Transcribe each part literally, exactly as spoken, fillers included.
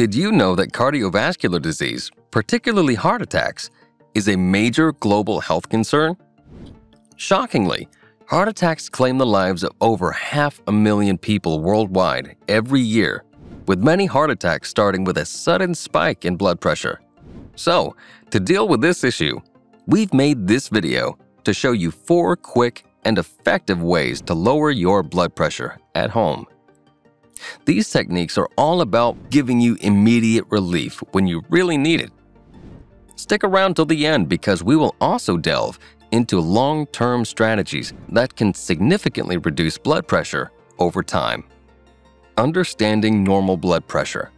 Did you know that cardiovascular disease, particularly heart attacks, is a major global health concern? Shockingly, heart attacks claim the lives of over half a million people worldwide every year, with many heart attacks starting with a sudden spike in blood pressure. So, to deal with this issue, we've made this video to show you four quick and effective ways to lower your blood pressure at home. These techniques are all about giving you immediate relief when you really need it. Stick around till the end because we will also delve into long-term strategies that can significantly reduce blood pressure over time. Understanding normal blood pressure.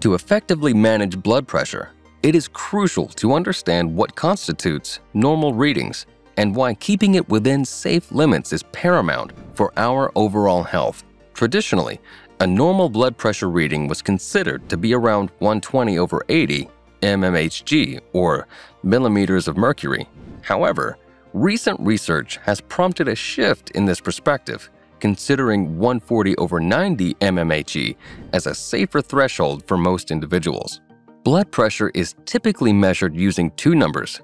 To effectively manage blood pressure, it is crucial to understand what constitutes normal readings and why keeping it within safe limits is paramount for our overall health. Traditionally, a normal blood pressure reading was considered to be around one twenty over eighty mmHg, or millimeters of mercury. However, recent research has prompted a shift in this perspective, considering one forty over ninety mmHg as a safer threshold for most individuals. Blood pressure is typically measured using two numbers,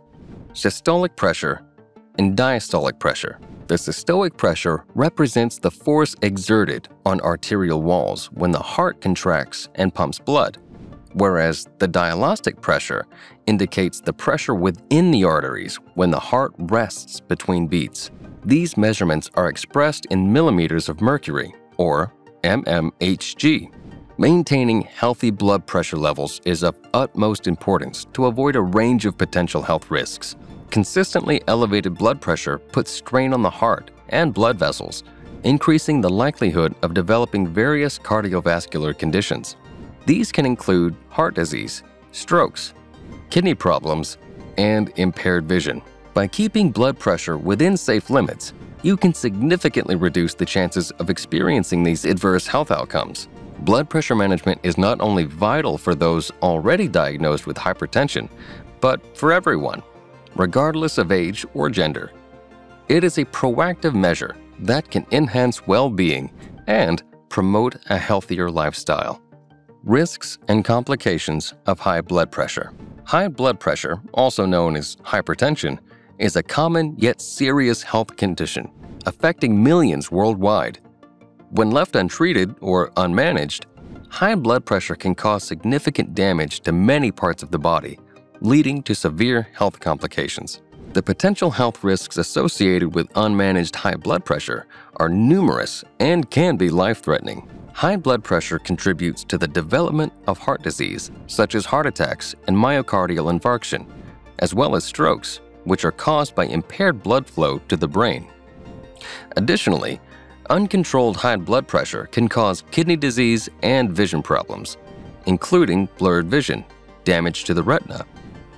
systolic pressure and diastolic pressure. The systolic pressure represents the force exerted on arterial walls when the heart contracts and pumps blood, whereas the diastolic pressure indicates the pressure within the arteries when the heart rests between beats. These measurements are expressed in millimeters of mercury, or mmHg. Maintaining healthy blood pressure levels is of utmost importance to avoid a range of potential health risks. Consistently elevated blood pressure puts strain on the heart and blood vessels, increasing the likelihood of developing various cardiovascular conditions. These can include heart disease, strokes, kidney problems, and impaired vision. By keeping blood pressure within safe limits, you can significantly reduce the chances of experiencing these adverse health outcomes. Blood pressure management is not only vital for those already diagnosed with hypertension, but for everyone, regardless of age or gender. It is a proactive measure that can enhance well-being and promote a healthier lifestyle. Risks and complications of high blood pressure. High blood pressure, also known as hypertension, is a common yet serious health condition affecting millions worldwide. When left untreated or unmanaged, high blood pressure can cause significant damage to many parts of the body, leading to severe health complications. The potential health risks associated with unmanaged high blood pressure are numerous and can be life-threatening. High blood pressure contributes to the development of heart disease, such as heart attacks and myocardial infarction, as well as strokes, which are caused by impaired blood flow to the brain. Additionally, uncontrolled high blood pressure can cause kidney disease and vision problems, including blurred vision, damage to the retina,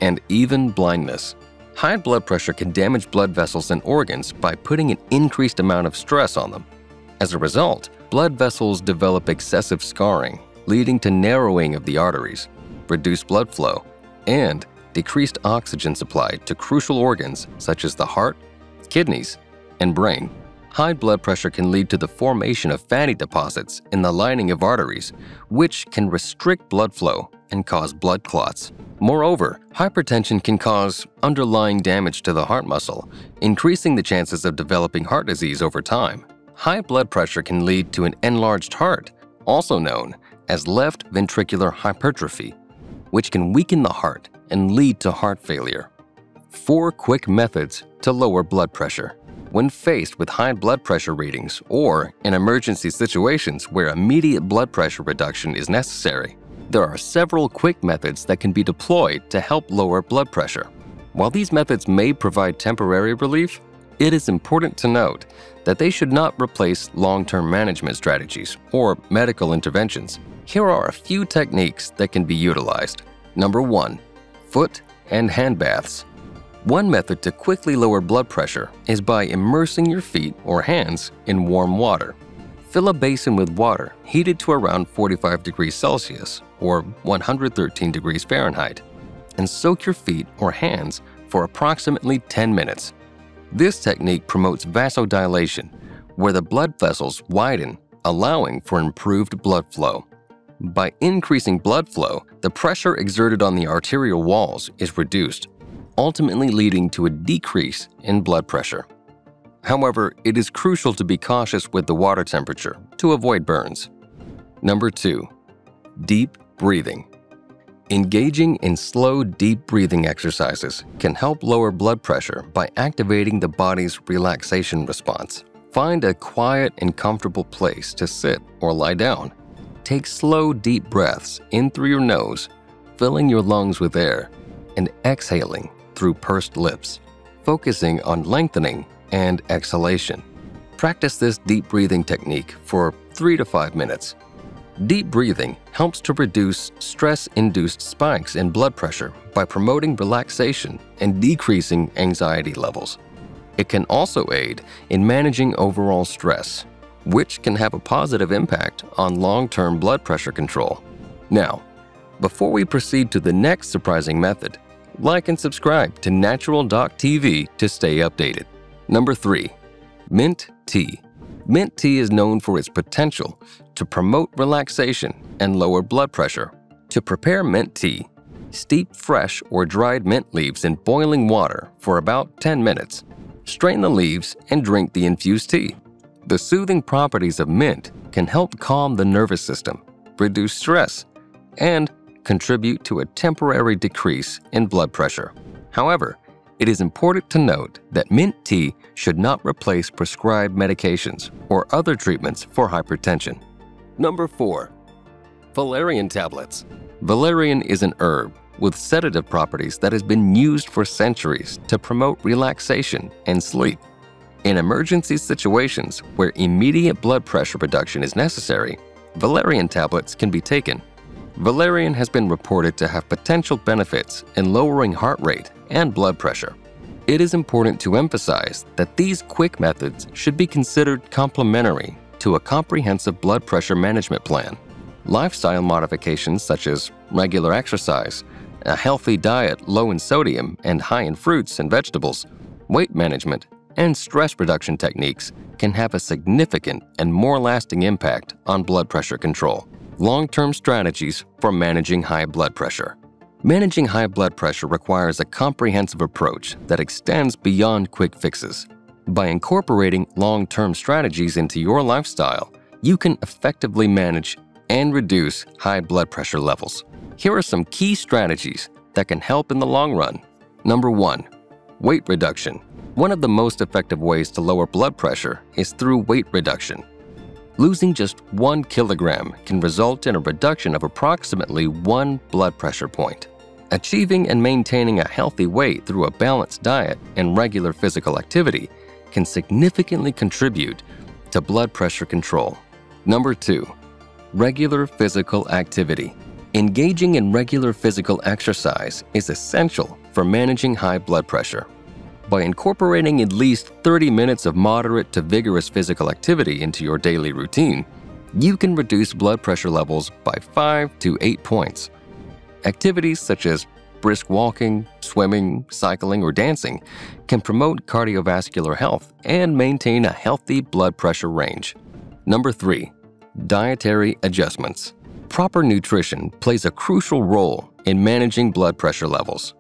and even blindness. High blood pressure can damage blood vessels and organs by putting an increased amount of stress on them. As a result, blood vessels develop excessive scarring, leading to narrowing of the arteries, reduced blood flow, and decreased oxygen supply to crucial organs such as the heart, kidneys, and brain. High blood pressure can lead to the formation of fatty deposits in the lining of arteries, which can restrict blood flow and cause blood clots. Moreover, hypertension can cause underlying damage to the heart muscle, increasing the chances of developing heart disease over time. High blood pressure can lead to an enlarged heart, also known as left ventricular hypertrophy, which can weaken the heart and lead to heart failure. Four quick methods to lower blood pressure. When faced with high blood pressure readings or in emergency situations where immediate blood pressure reduction is necessary, there are several quick methods that can be deployed to help lower blood pressure. While these methods may provide temporary relief, it is important to note that they should not replace long-term management strategies or medical interventions. Here are a few techniques that can be utilized. Number one, foot and hand baths. One method to quickly lower blood pressure is by immersing your feet or hands in warm water. Fill a basin with water heated to around forty-five degrees Celsius or one hundred thirteen degrees Fahrenheit and soak your feet or hands for approximately ten minutes. This technique promotes vasodilation, where the blood vessels widen, allowing for improved blood flow. By increasing blood flow, the pressure exerted on the arterial walls is reduced, ultimately leading to a decrease in blood pressure. However, it is crucial to be cautious with the water temperature to avoid burns. Number two, deep breathing. Engaging in slow, deep breathing exercises can help lower blood pressure by activating the body's relaxation response. Find a quiet and comfortable place to sit or lie down. Take slow, deep breaths in through your nose, filling your lungs with air, and exhaling through pursed lips, focusing on lengthening and exhalation. Practice this deep breathing technique for three to five minutes. Deep breathing helps to reduce stress-induced spikes in blood pressure by promoting relaxation and decreasing anxiety levels. It can also aid in managing overall stress, which can have a positive impact on long-term blood pressure control. Now, before we proceed to the next surprising method, like and subscribe to Natural Doc T V to stay updated. Number three, mint tea. Mint tea is known for its potential to promote relaxation and lower blood pressure. To prepare mint tea, steep fresh or dried mint leaves in boiling water for about ten minutes. Strain the leaves and drink the infused tea. The soothing properties of mint can help calm the nervous system, reduce stress, and contribute to a temporary decrease in blood pressure. However, it is important to note that mint tea should not replace prescribed medications or other treatments for hypertension. Number four, valerian tablets. Valerian is an herb with sedative properties that has been used for centuries to promote relaxation and sleep. In emergency situations where immediate blood pressure reduction is necessary, valerian tablets can be taken. Valerian has been reported to have potential benefits in lowering heart rate and blood pressure. It is important to emphasize that these quick methods should be considered complementary to a comprehensive blood pressure management plan. Lifestyle modifications such as regular exercise, a healthy diet low in sodium and high in fruits and vegetables, weight management, and stress reduction techniques can have a significant and more lasting impact on blood pressure control. Long-term strategies for managing high blood pressure. Managing high blood pressure requires a comprehensive approach that extends beyond quick fixes. By incorporating long-term strategies into your lifestyle, you can effectively manage and reduce high blood pressure levels. Here are some key strategies that can help in the long run. Number one, weight reduction. One of the most effective ways to lower blood pressure is through weight reduction. Losing just one kilogram can result in a reduction of approximately one blood pressure point. Achieving and maintaining a healthy weight through a balanced diet and regular physical activity can significantly contribute to blood pressure control. Number two, regular physical activity. Engaging in regular physical exercise is essential for managing high blood pressure. By incorporating at least thirty minutes of moderate to vigorous physical activity into your daily routine, you can reduce blood pressure levels by five to eight points. Activities such as brisk walking, swimming, cycling, or dancing can promote cardiovascular health and maintain a healthy blood pressure range. Number three, dietary adjustments. Proper nutrition plays a crucial role in managing blood pressure levels.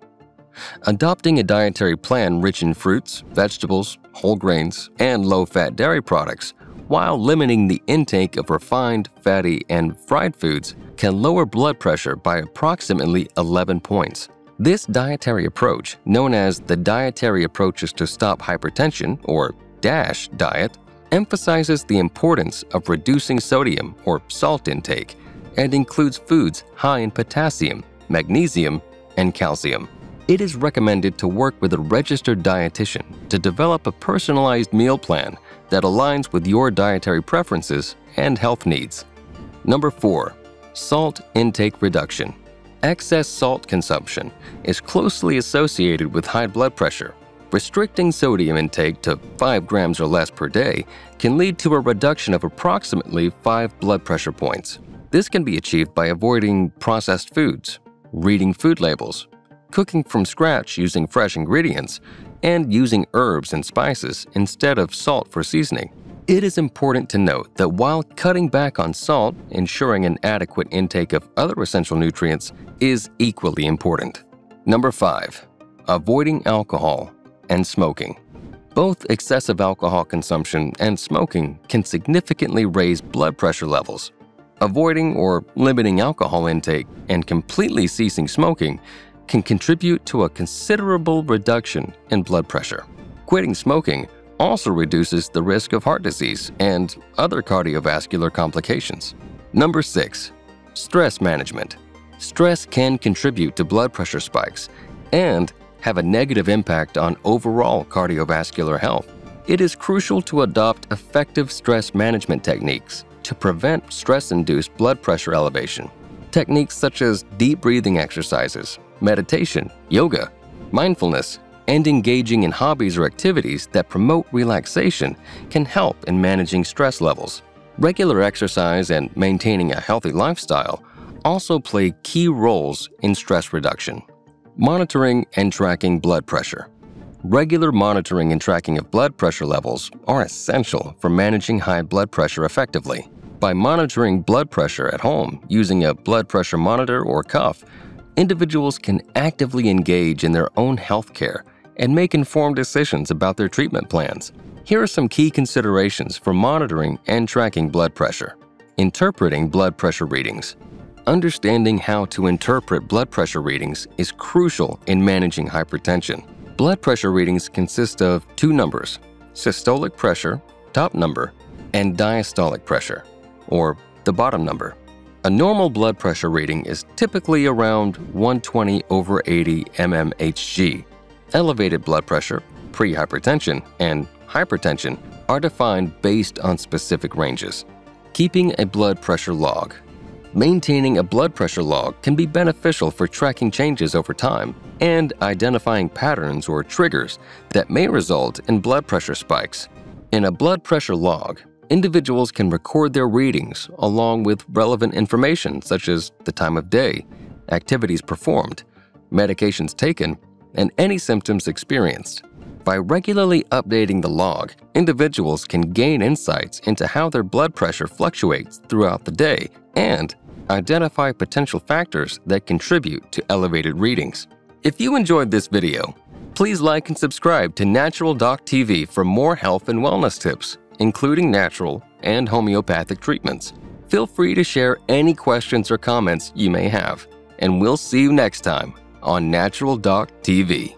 Adopting a dietary plan rich in fruits, vegetables, whole grains, and low-fat dairy products, while limiting the intake of refined, fatty, and fried foods, can lower blood pressure by approximately eleven points. This dietary approach, known as the Dietary Approaches to Stop Hypertension, or DASH diet, emphasizes the importance of reducing sodium or salt intake and includes foods high in potassium, magnesium, and calcium. It is recommended to work with a registered dietitian to develop a personalized meal plan that aligns with your dietary preferences and health needs. Number four, salt intake reduction. Excess salt consumption is closely associated with high blood pressure. Restricting sodium intake to five grams or less per day can lead to a reduction of approximately five blood pressure points. This can be achieved by avoiding processed foods, reading food labels, cooking from scratch using fresh ingredients, and using herbs and spices instead of salt for seasoning. It is important to note that while cutting back on salt, ensuring an adequate intake of other essential nutrients is equally important. Number five, avoiding alcohol and smoking. Both excessive alcohol consumption and smoking can significantly raise blood pressure levels. Avoiding or limiting alcohol intake and completely ceasing smoking can contribute to a considerable reduction in blood pressure. Quitting smoking also reduces the risk of heart disease and other cardiovascular complications. Number six, stress management. Stress can contribute to blood pressure spikes and have a negative impact on overall cardiovascular health. It is crucial to adopt effective stress management techniques to prevent stress-induced blood pressure elevation. Techniques such as deep breathing exercises, meditation, yoga, mindfulness, and engaging in hobbies or activities that promote relaxation can help in managing stress levels. Regular exercise and maintaining a healthy lifestyle also play key roles in stress reduction. Monitoring and tracking blood pressure. Regular monitoring and tracking of blood pressure levels are essential for managing high blood pressure effectively. By monitoring blood pressure at home using a blood pressure monitor or cuff, individuals can actively engage in their own health care and make informed decisions about their treatment plans. Here are some key considerations for monitoring and tracking blood pressure. Interpreting blood pressure readings. Understanding how to interpret blood pressure readings is crucial in managing hypertension. Blood pressure readings consist of two numbers, systolic pressure, top number, and diastolic pressure, or the bottom number. A normal blood pressure reading is typically around one twenty over eighty millimeters mercury. Elevated blood pressure, prehypertension, and hypertension are defined based on specific ranges. Keeping a blood pressure log. Maintaining a blood pressure log can be beneficial for tracking changes over time and identifying patterns or triggers that may result in blood pressure spikes. In a blood pressure log, individuals can record their readings along with relevant information such as the time of day, activities performed, medications taken, and any symptoms experienced. By regularly updating the log, individuals can gain insights into how their blood pressure fluctuates throughout the day and identify potential factors that contribute to elevated readings. If you enjoyed this video, please like and subscribe to Natural Doc T V for more health and wellness tips, including natural and homeopathic treatments. Feel free to share any questions or comments you may have, and we'll see you next time on Natural Doc T V.